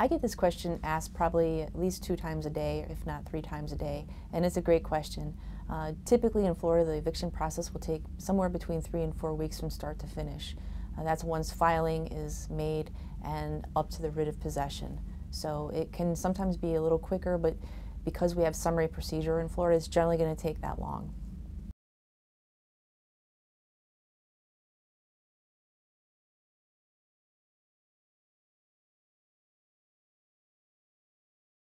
I get this question asked probably at least 2 times a day, if not 3 times a day, and it's a great question. Typically in Florida, the eviction process will take somewhere between 3 and 4 weeks from start to finish. That's once filing is made and up to the writ of possession. So it can sometimes be a little quicker, but because we have summary procedure in Florida, it's generally going to take that long.